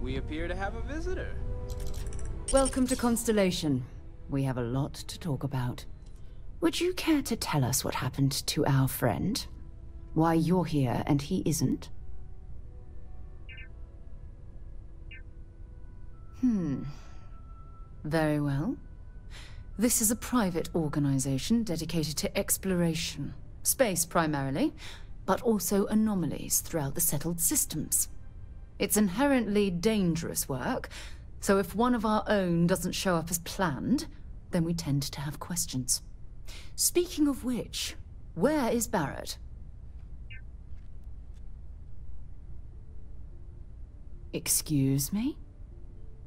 We appear to have a visitor. Welcome to Constellation. We have a lot to talk about. Would you care to tell us what happened to our friend? Why you're here and he isn't? Very well. This is a private organization dedicated to exploration. Space primarily, but also anomalies throughout the settled systems. It's inherently dangerous work, so if one of our own doesn't show up as planned, then we tend to have questions. Speaking of which, where is Barrett? Excuse me?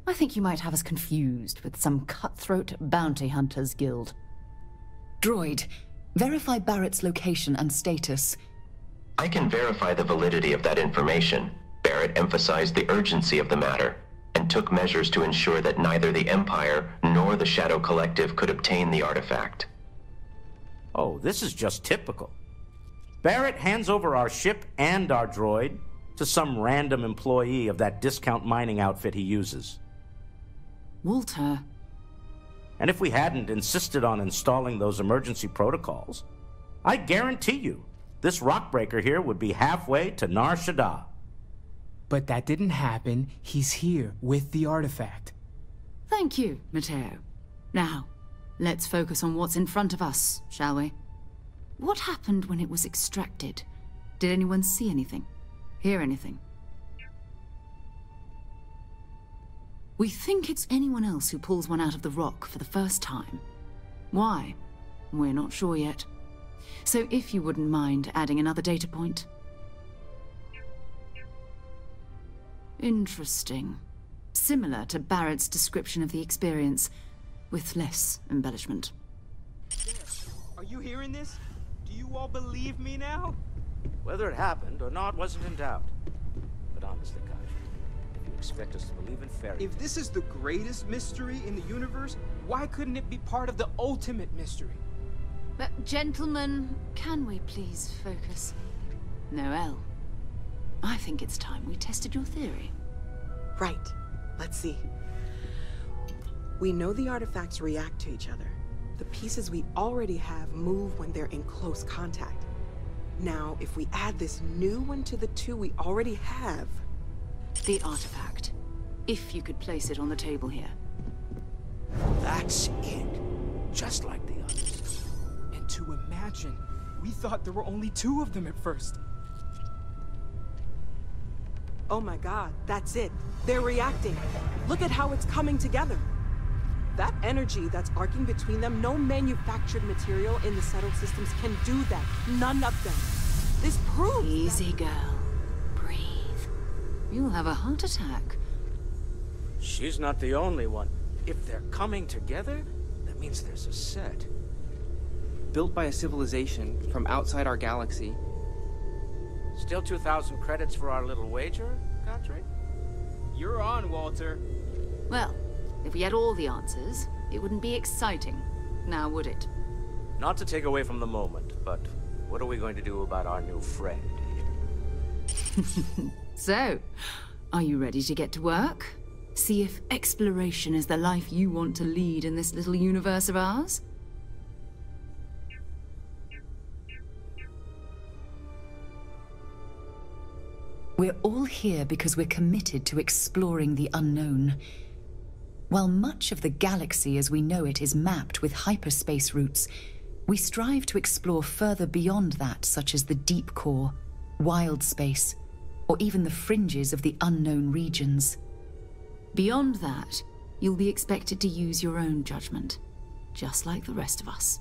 I think you might have us confused with some cutthroat bounty hunters guild. Droid, verify Barrett's location and status. I can verify the validity of that information. Barrett emphasized the urgency of the matter and took measures to ensure that neither the Empire nor the Shadow Collective could obtain the artifact. Oh, this is just typical. Barrett hands over our ship and our droid to some random employee of that discount mining outfit he uses. Walter. And if we hadn't insisted on installing those emergency protocols, I guarantee you, this rockbreaker here would be halfway to Nar Shaddaa. But that didn't happen. He's here with the artifact. Thank you, Mateo. Now, let's focus on what's in front of us, shall we? What happened when it was extracted? Did anyone see anything? Hear anything? We think it's anyone else who pulls one out of the rock for the first time. Why? We're not sure yet. So if you wouldn't mind adding another data point. Interesting. Similar to Barrett's description of the experience, with less embellishment. Are you hearing this? Do you all believe me now? Whether it happened or not wasn't in doubt. But honestly, Kai, if you expect us to believe in fairy tales. If this is the greatest mystery in the universe, why couldn't it be part of the ultimate mystery? But gentlemen, can we please focus? Noelle, I think it's time we tested your theory. Right. Let's see. We know the artifacts react to each other. The pieces we already have move when they're in close contact. Now, if we add this new one to the two we already have... The artifact. If you could place it on the table here. That's it. Just like the others. And to imagine, we thought there were only two of them at first. Oh my God, that's it. They're reacting. Look at how it's coming together. That energy that's arcing between them, no manufactured material in the settled systems can do that. None of them. This proves... Easy, girl. Breathe. You'll have a heart attack. She's not the only one. If they're coming together, that means there's a set. Built by a civilization from outside our galaxy. Still 2,000 credits for our little wager, Godfrey? You're on, Walter. Well... If we had all the answers, it wouldn't be exciting, now would it? Not to take away from the moment, but what are we going to do about our new friend? So, are you ready to get to work? See if exploration is the life you want to lead in this little universe of ours? We're all here because we're committed to exploring the unknown. While much of the galaxy as we know it is mapped with hyperspace routes, we strive to explore further beyond that, such as the deep core, wild space, or even the fringes of the unknown regions. Beyond that, you'll be expected to use your own judgment, just like the rest of us.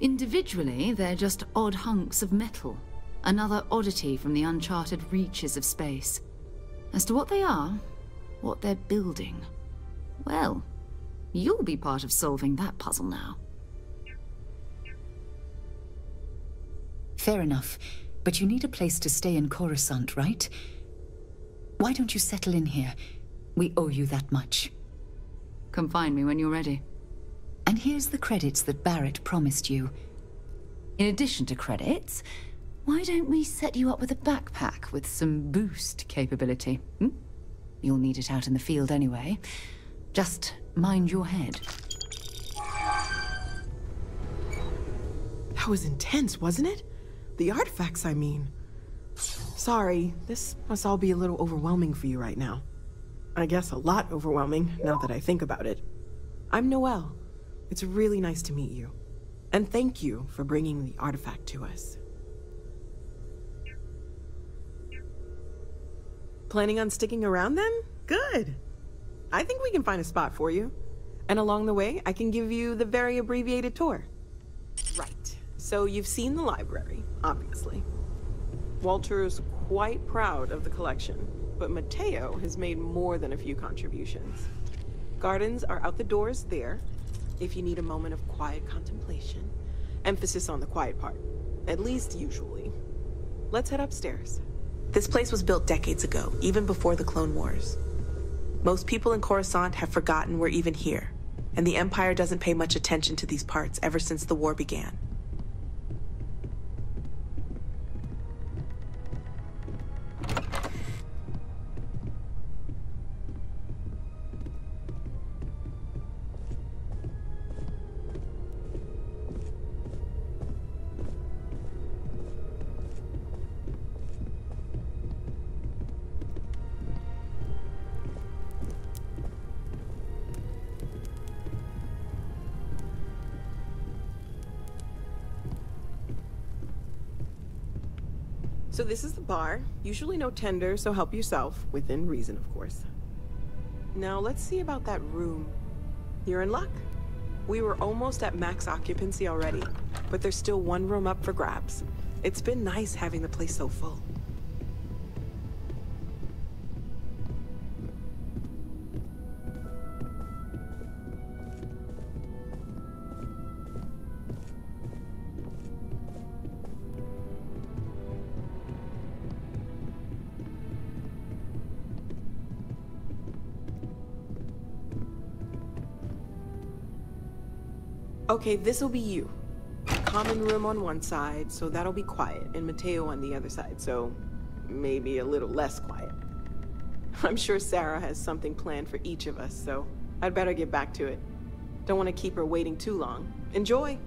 Individually, they're just odd hunks of metal, another oddity from the uncharted reaches of space. As to what they are, what they're building, well, you'll be part of solving that puzzle now. Fair enough, but you need a place to stay in Coruscant, right? Why don't you settle in here? We owe you that much. Come find me when you're ready. And here's the credits that Barrett promised you. In addition to credits, Why don't we set you up with a backpack with some boost capability? Hmm? You'll need it out in the field anyway. Just mind your head. That was intense, wasn't it? The artifacts, I mean. Sorry, this must all be a little overwhelming for you right now. I guess a lot overwhelming, now that I think about it. I'm Noelle. It's really nice to meet you. And thank you for bringing the artifact to us. Planning on sticking around then? Good! I think we can find a spot for you. And along the way, I can give you the very abbreviated tour. Right. So you've seen the library, obviously. Walter's quite proud of the collection, but Mateo has made more than a few contributions. Gardens are out the doors there, if you need a moment of quiet contemplation. Emphasis on the quiet part, at least usually. Let's head upstairs. This place was built decades ago, even before the Clone Wars. Most people in Coruscant have forgotten we're even here, and the Empire doesn't pay much attention to these parts ever since the war began. So this is the bar, usually no tender, so help yourself, within reason of course. Now let's see about that room. You're in luck. We were almost at max occupancy already, but there's still one room up for grabs. It's been nice having the place so full. Okay, this'll be you. Common room on one side, so that'll be quiet, and Mateo on the other side, so maybe a little less quiet. I'm sure Sarah has something planned for each of us, so I'd better get back to it. Don't want to keep her waiting too long. Enjoy!